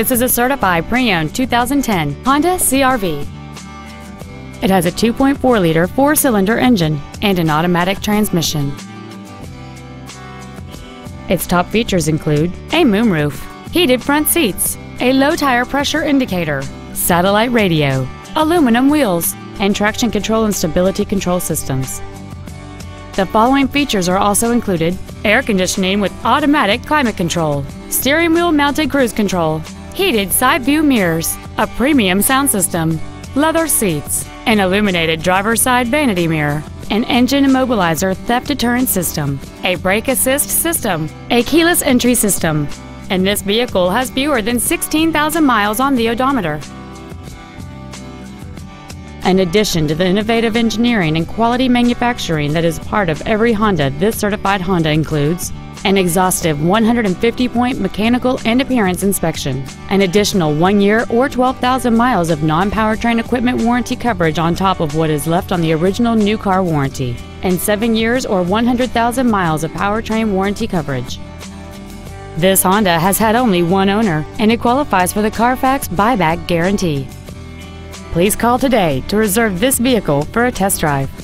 This is a certified pre-owned 2010 Honda CR-V. It has a 2.4-liter four-cylinder engine and an automatic transmission. Its top features include a moonroof, heated front seats, a low-tire pressure indicator, satellite radio, aluminum wheels, and traction control and stability control systems. The following features are also included: air conditioning with automatic climate control, steering wheel mounted cruise control, heated side view mirrors, a premium sound system, leather seats, an illuminated driver's side vanity mirror, an engine immobilizer theft deterrent system, a brake assist system, a keyless entry system, and this vehicle has fewer than 16,000 miles on the odometer. In addition to the innovative engineering and quality manufacturing that is part of every Honda, this certified Honda includes an exhaustive 150-point mechanical and appearance inspection, an additional 1 year or 12,000 miles of non-powertrain equipment warranty coverage on top of what is left on the original new car warranty, and 7 years or 100,000 miles of powertrain warranty coverage. This Honda has had only one owner, and it qualifies for the Carfax buyback guarantee. Please call today to reserve this vehicle for a test drive.